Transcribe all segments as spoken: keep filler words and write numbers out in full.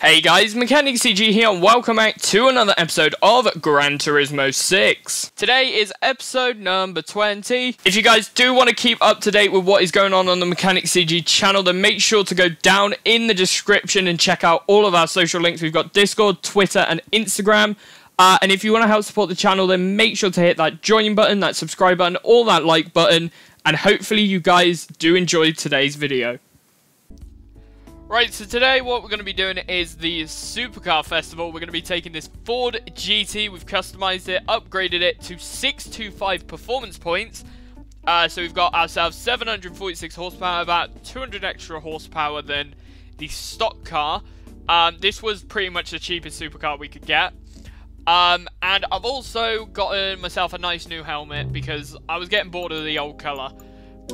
Hey guys, MechanicCG here and welcome back to another episode of Gran Turismo six. Today is episode number twenty. If you guys do want to keep up to date with what is going on on the MechanicCG channel, then make sure to go down in the description and check out all of our social links. We've got Discord, Twitter and Instagram. Uh, and if you want to help support the channel, then make sure to hit that join button, that subscribe button, or that like button. And hopefully you guys do enjoy today's video. Right, so today what we're going to be doing is the Supercar Festival. We're going to be taking this Ford G T. We've customized it, upgraded it to six two five performance points. Uh, so we've got ourselves seven hundred forty-six horsepower, about two hundred extra horsepower than the stock car. Um, this was pretty much the cheapest supercar we could get. Um, and I've also gotten myself a nice new helmet because I was getting bored of the old colour.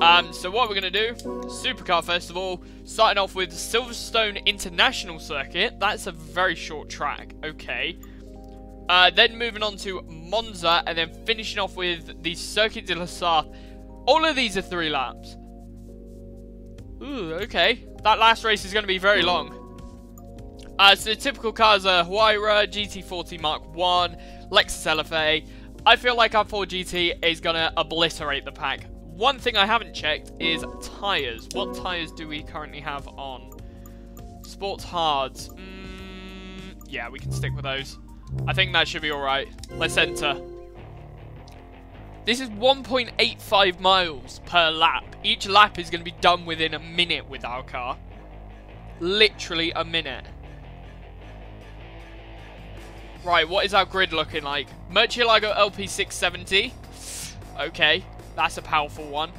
Um, so what we're going to do, Supercar Festival, starting off with Silverstone International Circuit. That's a very short track, okay. Uh, then moving on to Monza, and then finishing off with the Circuit de la Sarthe. All of these are three laps. Ooh, okay. That last race is going to be very long. Uh, so the typical cars are Huayra, G T forty Mark one, Lexus L F A. I feel like our Ford G T is going to obliterate the pack. One thing I haven't checked is tyres. What tyres do we currently have on? Sports hards. Mm, yeah, we can stick with those. I think that should be alright. Let's enter. This is one point eight five miles per lap. Each lap is going to be done within a minute with our car. Literally a minute. Right, what is our grid looking like? Murcielago L P six seventy. Okay. That's a powerful one.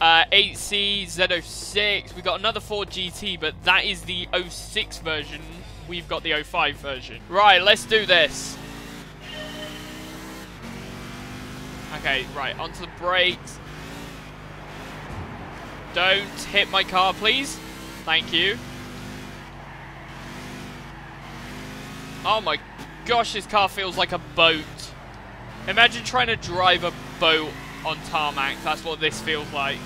Uh, eight C, Z oh six. We got another Ford G T, but that is the oh six version. We've got the oh five version. Right, let's do this. Okay, right, onto the brakes. Don't hit my car, please. Thank you. Oh my gosh, this car feels like a boat. Imagine trying to drive a boat on tarmac. That's what this feels like.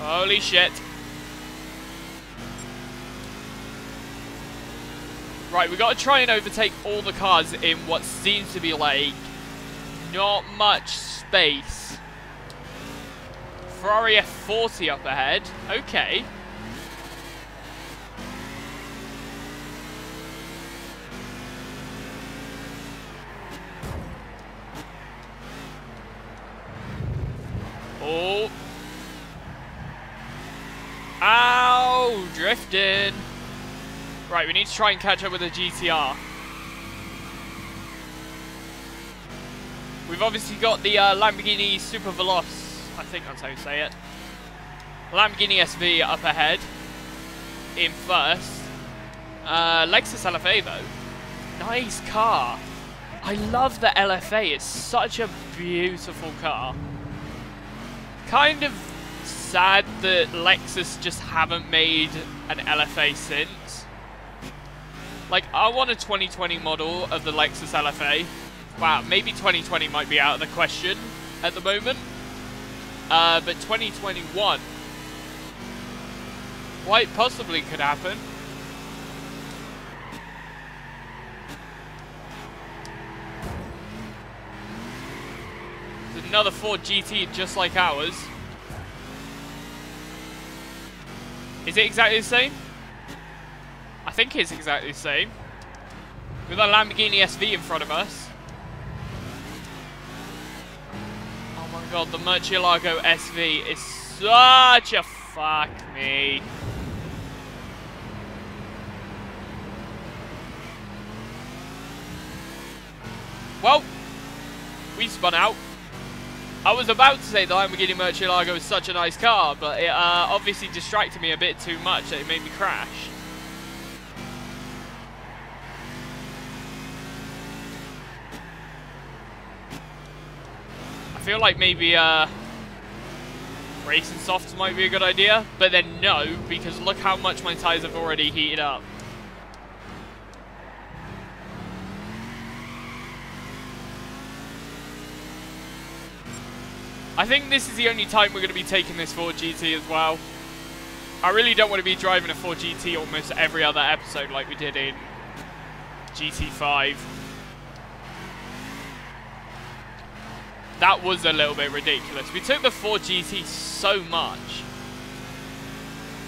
Holy shit. Right, we got to try and overtake all the cars in what seems to be like not much space. Ferrari F forty up ahead. Okay. Oh. Ow! Drifting. Right, we need to try and catch up with the G T R. We've obviously got the uh, Lamborghini Super Veloce. I think that's how you say it. Lamborghini S V up ahead. In first. Uh, Lexus L F A though. Nice car. I love the L F A. It's such a beautiful car. Kind of sad that Lexus just haven't made an L F A since. Like, I want a twenty twenty model of the Lexus L F A. Wow, maybe twenty twenty might be out of the question at the moment. Uh, but twenty twenty-one quite possibly could happen. Another Ford G T just like ours. Is it exactly the same? I think it's exactly the same. With a Lamborghini S V in front of us. Oh my god, the Murcielago S V is such a fuck me. Well, we spun out. I was about to say the Lamborghini Murcielago is such a nice car, but it uh, obviously distracted me a bit too much that it made me crash. I feel like maybe uh, racing softs might be a good idea, but then no, because look how much my tyres have already heated up. I think this is the only time we're going to be taking this Ford G T as well. I really don't want to be driving a Ford G T almost every other episode like we did in G T five. That was a little bit ridiculous. We took the Ford G T so much.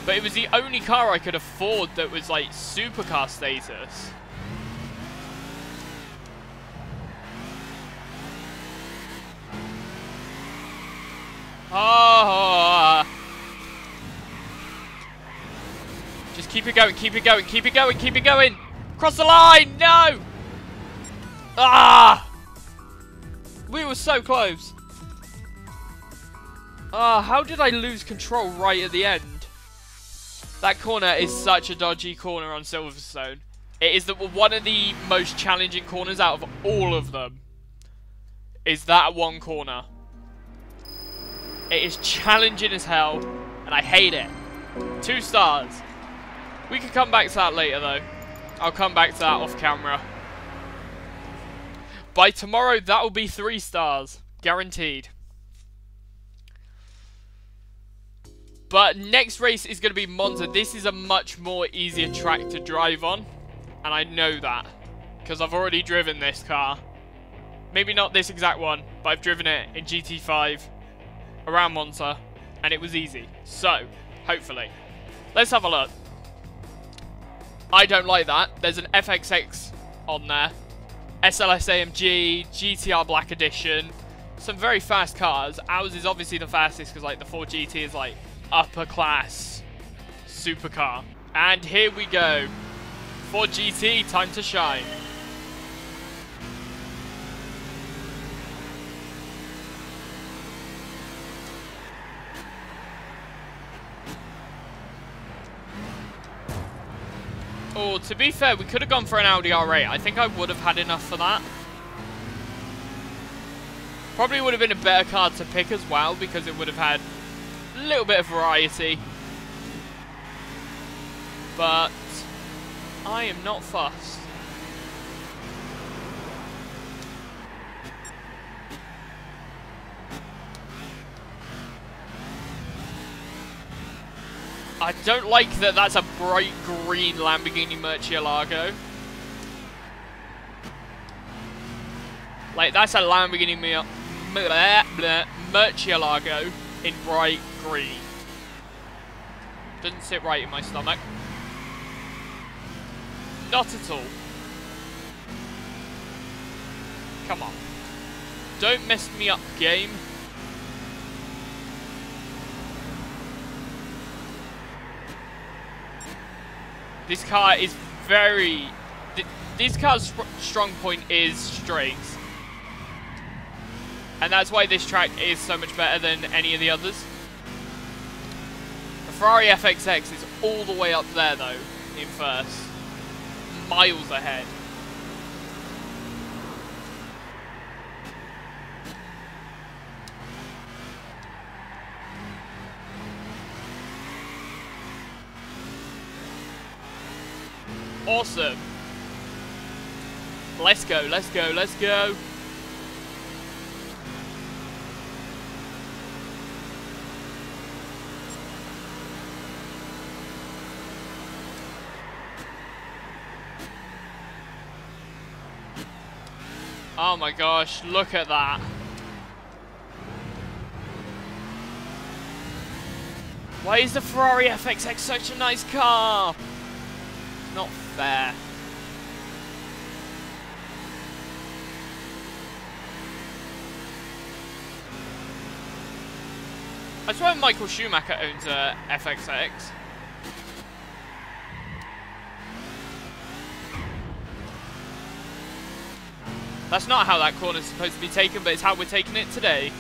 But it was the only car I could afford that was like supercar status. Oh. Just keep it going, keep it going, keep it going, keep it going. Cross the line, no! Ah! We were so close. Ah, uh, how did I lose control right at the end? That corner is such a dodgy corner on Silverstone. It is the, one of the most challenging corners out of all of them. Is that one corner. It is challenging as hell, and I hate it. Two stars. We could come back to that later, though. I'll come back to that off camera. By tomorrow, that will be three stars. Guaranteed. But next race is going to be Monza. This is a much more easier track to drive on. And I know that. Because I've already driven this car. Maybe not this exact one. But I've driven it in G T five. Around Monza. And it was easy. So, hopefully. Let's have a look. I don't like that. There's an F X X on there. S L S A M G, G T R Black Edition, some very fast cars. Ours is obviously the fastest because like the Ford G T is like upper class supercar. And here we go, Ford G T, time to shine. Oh, to be fair, we could have gone for an Audi R eight. I think I would have had enough for that. Probably would have been a better car to pick as well, because it would have had a little bit of variety. But I am not fussed. I don't like that that's a bright green Lamborghini Murcielago. Like, that's a Lamborghini Mur bleh, bleh, Murcielago in bright green. Doesn't sit right in my stomach. Not at all. Come on. Don't mess me up, game. This car is very... Th this car's strong point is straights. And that's why this track is so much better than any of the others. The Ferrari F X X is all the way up there, though, in first. Miles ahead. Awesome. Let's go, let's go, let's go. Oh my gosh, look at that. Why is the Ferrari F X X such a nice car? Not fair. I swear Michael Schumacher owns a F X X. That's not how that corner is supposed to be taken, but it's how we're taking it today.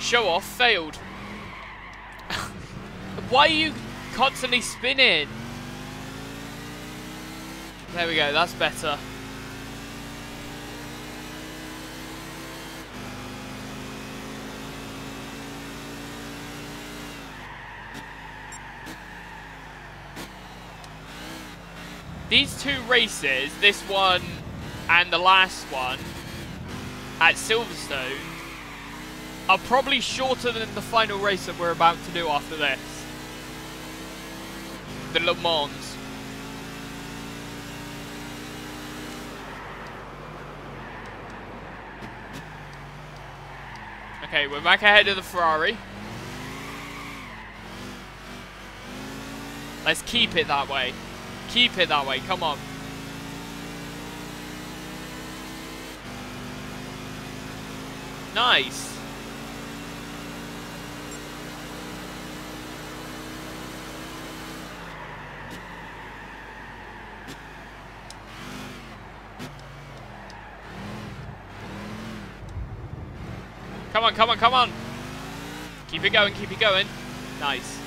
Show off failed. Why are you constantly spinning? There we go, that's better. These two races, this one and the last one at Silverstone, are probably shorter than the final race that we're about to do after this. The Le Mans. Okay, we're back ahead of the Ferrari. Let's keep it that way. Keep it that way, come on. Nice. Come on, come on, come on. Keep it going, keep it going. Nice.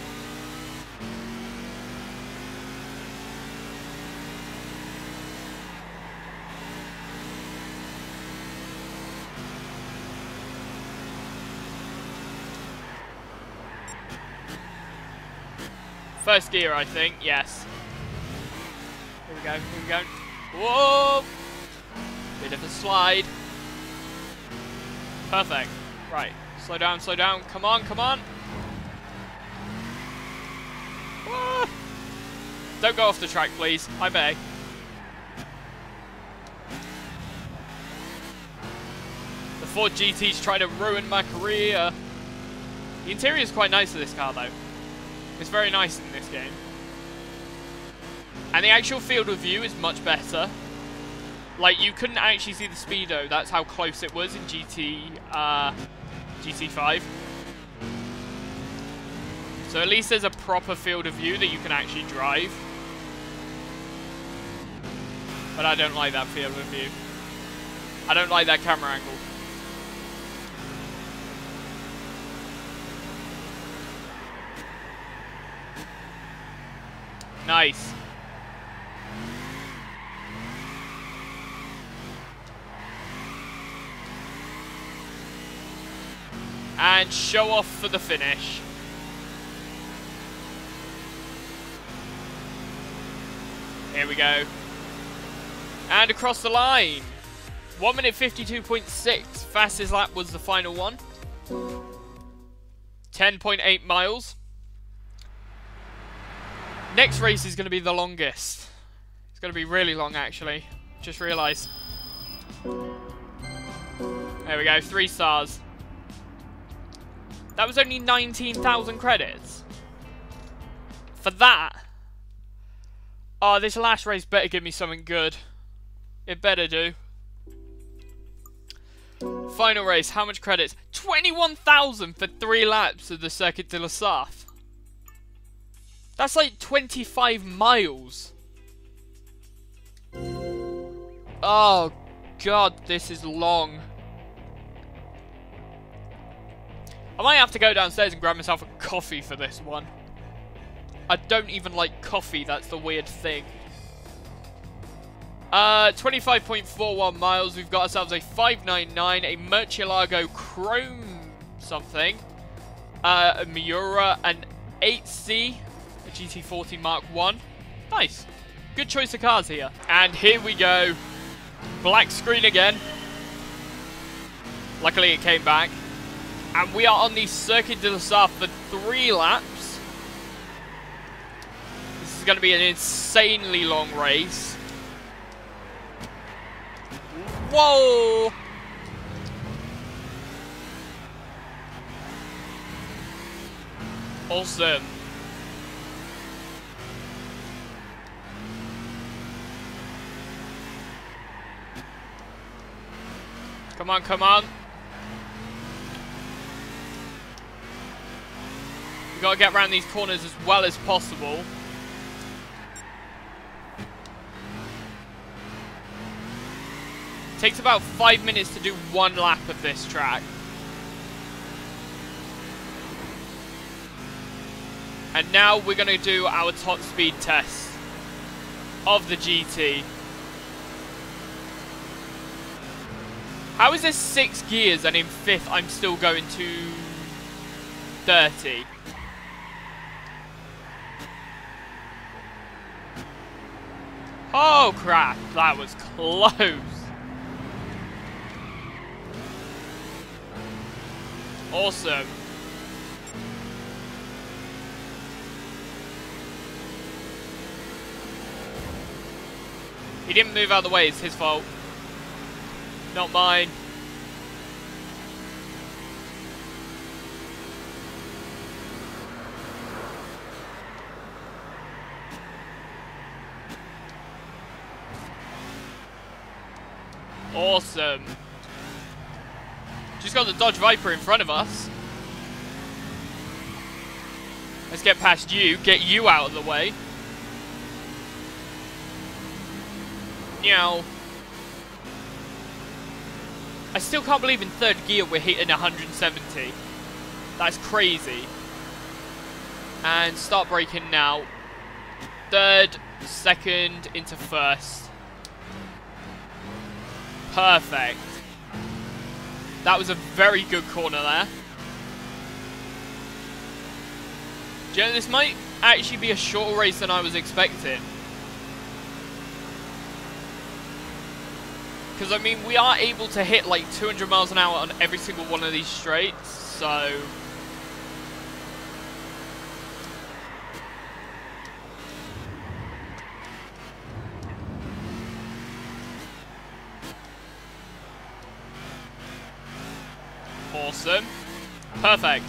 First gear, I think, yes. Here we go, here we go. Whoa! Bit of a slide. Perfect. Right, slow down, slow down. Come on, come on. Ah. Don't go off the track, please. I beg. The Ford G T's trying to ruin my career. The interior is quite nice of this car, though. It's very nice in this game. And the actual field of view is much better. Like, you couldn't actually see the speedo. That's how close it was in G T, uh, G T five. So at least there's a proper field of view that you can actually drive. But I don't like that field of view. I don't like that camera angle. Nice. And show off for the finish. Here we go. And across the line. one minute fifty-two point six. Fastest lap was the final one. ten point eight miles. Next race is going to be the longest. It's going to be really long, actually. Just realised. There we go. Three stars. That was only nineteen thousand credits. For that. Oh, this last race better give me something good. It better do. Final race, how much credits? twenty-one thousand for three laps of the Circuit de la Sarthe. That's like twenty-five miles. Oh, God, this is long. I might have to go downstairs and grab myself a coffee for this one. I don't even like coffee, that's the weird thing. Uh, twenty-five point four one miles, we've got ourselves a five ninety-nine, a Murcielago Chrome something, uh, a Miura, an eight C, a G T forty Mark one. Nice. Good choice of cars here. And here we go. Black screen again. Luckily it came back. And we are on the Circuit de la Sarthe for three laps. This is going to be an insanely long race. Whoa! Awesome. Come on, come on. We've got to get around these corners as well as possible. It takes about five minutes to do one lap of this track. And now we're going to do our top speed test of the G T. How is this six gears and in fifth I'm still going to thirty? Oh crap, that was close. Awesome. He didn't move out of the way, it's his fault. Not mine. Awesome. Just got the Dodge Viper in front of us. Let's get past you, get you out of the way. Now, I still can't believe in third gear we're hitting one seventy. That's crazy. And start braking now. Third, second, into first. Perfect. That was a very good corner there. Do you know, this might actually be a shorter race than I was expecting. Because, I mean, we are able to hit like two hundred miles an hour on every single one of these straights, so... Awesome. Perfect.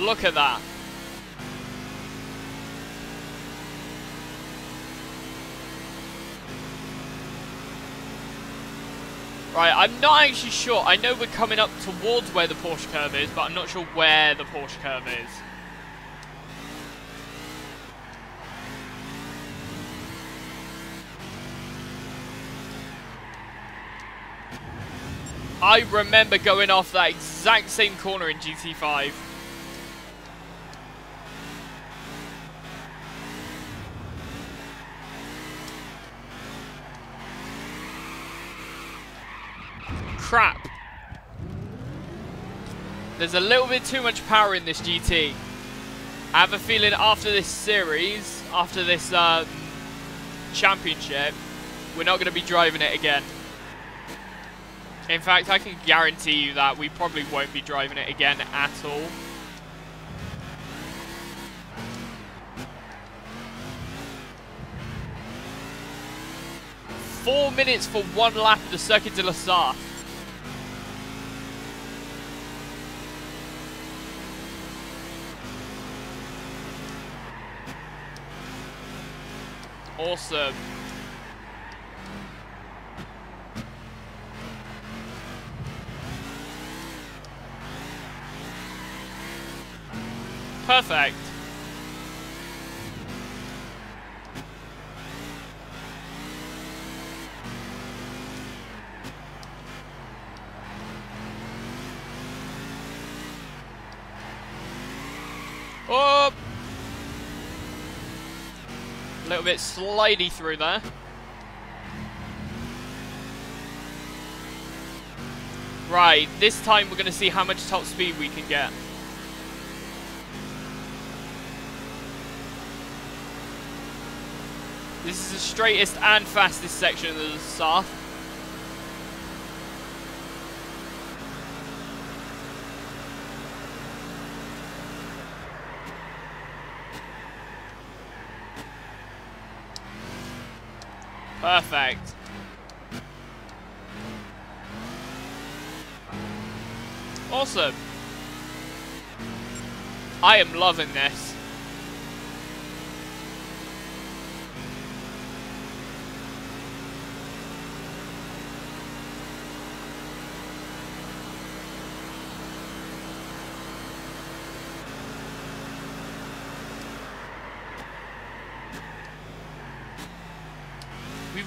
Look at that. Right, I'm not actually sure. I know we're coming up towards where the Porsche curve is, but I'm not sure where the Porsche curve is. I remember going off that exact same corner in G T five. Crap. There's a little bit too much power in this G T. I have a feeling after this series, after this um, championship, we're not going to be driving it again. In fact, I can guarantee you that we probably won't be driving it again at all. Four minutes for one lap of the Circuit de la Sarthe. Awesome. Perfect. Oh! A little bit slidey through there. Right, this time we're going to see how much top speed we can get. This is the straightest and fastest section of the Sarthe. Perfect. Awesome. I am loving this.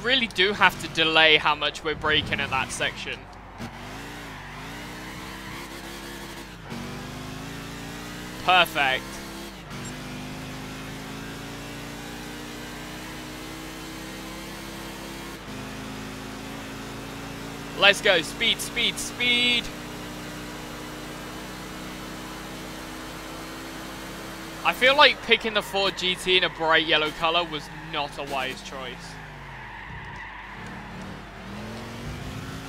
Really do have to delay how much we're braking at that section. Perfect. Let's go. Speed, speed, speed. I feel like picking the Ford G T in a bright yellow color was not a wise choice.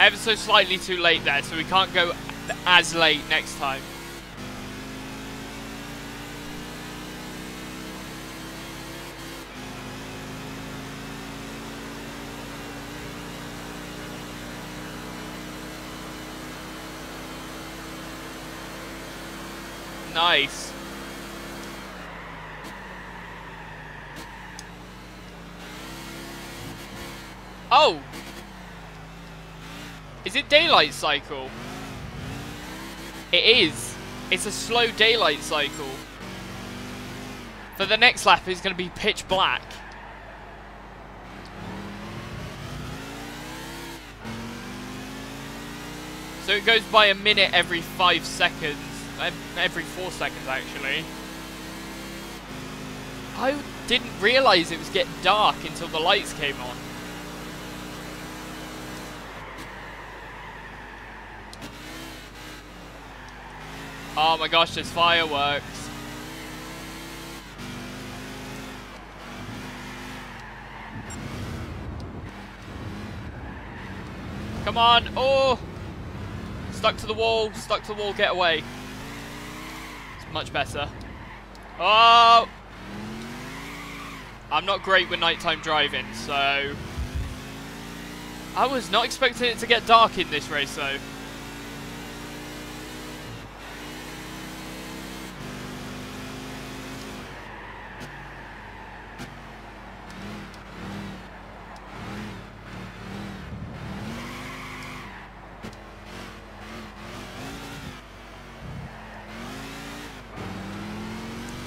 Ever so slightly too late there, so we can't go as late next time. Nice. Oh! Is it daylight cycle? It is. It's a slow daylight cycle. For the next lap, it's going to be pitch black. So it goes by a minute every five seconds. Every four seconds, actually. I didn't realise it was getting dark until the lights came on. Oh my gosh, there's fireworks. Come on. Oh! Stuck to the wall. Stuck to the wall. Get away. It's much better. Oh! I'm not great with nighttime driving, so... I was not expecting it to get dark in this race, though.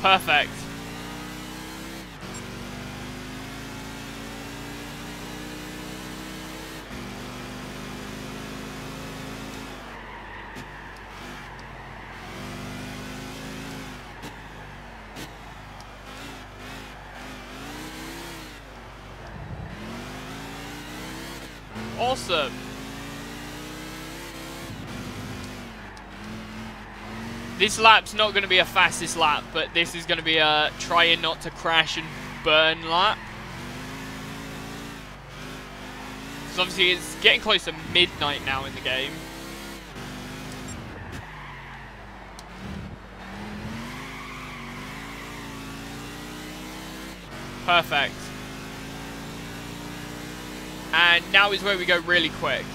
Perfect. Awesome. This lap's not going to be a fastest lap, but this is going to be a trying not to crash and burn lap. So obviously it's getting close to midnight now in the game. Perfect. And now is where we go really quick.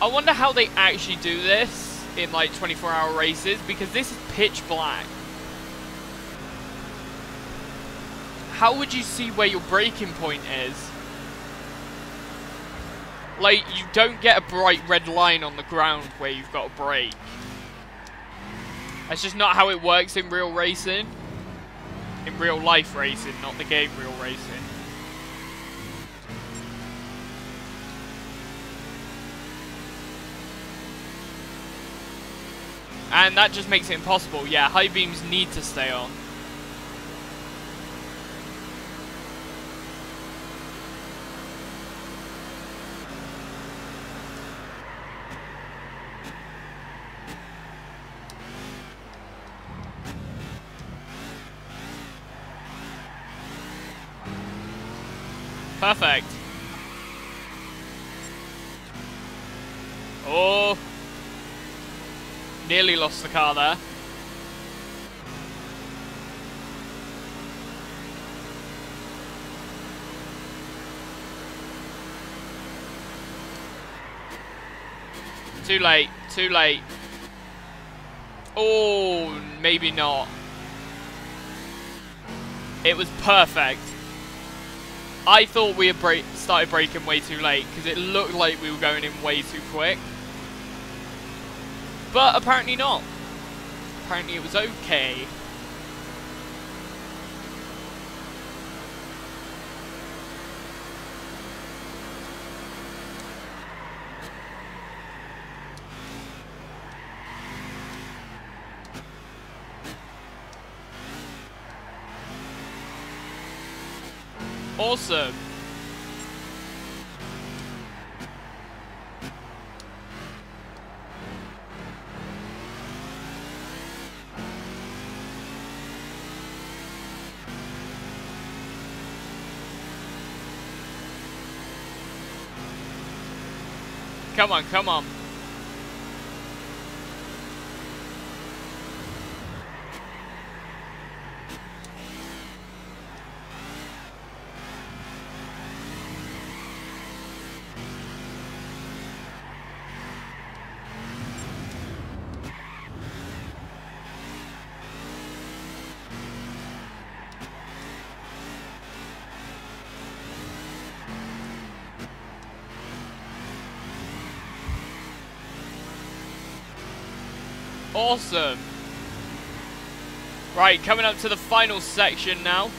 I wonder how they actually do this in like twenty-four hour races, because this is pitch black. How would you see where your braking point is? Like, you don't get a bright red line on the ground where you've got to brake. That's just not how it works in real racing. In real life racing, not the game real racing. And that just makes it impossible. Yeah, high beams need to stay on. Perfect. Oh. Nearly lost the car there. Too late, too late. Oh, maybe not. It was perfect. I thought we had bra- started braking way too late, because it looked like we were going in way too quick. But apparently not. Apparently it was okay. Awesome. Come on, come on. Awesome. Right, coming up to the final section now.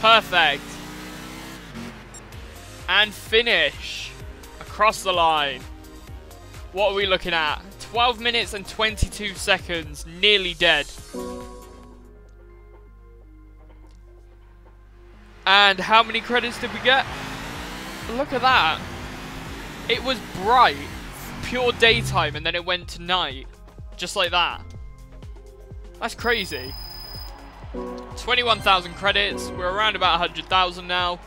Perfect. And finish. Across the line. What are we looking at? twelve minutes and twenty-two seconds, nearly dead. And how many credits did we get? Look at that. It was bright, pure daytime, and then it went to night. Just like that. That's crazy. twenty-one thousand credits, we're around about one hundred thousand now.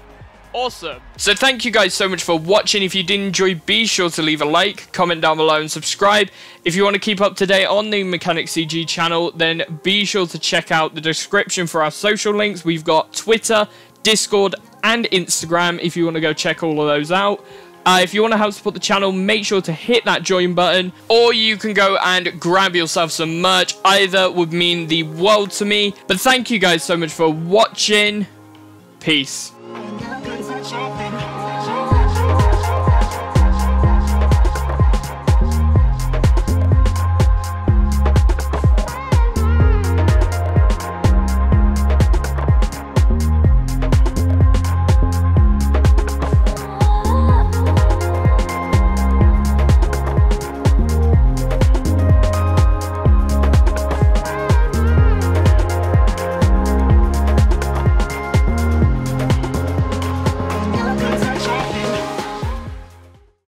Awesome. So thank you guys so much for watching. If you did enjoy, be sure to leave a like, comment down below and subscribe. If you want to keep up to date on the MechanicCG channel, then be sure to check out the description for our social links. We've got Twitter, Discord and Instagram if you want to go check all of those out. Uh, if you want to help support the channel, make sure to hit that join button, or you can go and grab yourself some merch. Either would mean the world to me. But thank you guys so much for watching. Peace. Jumping.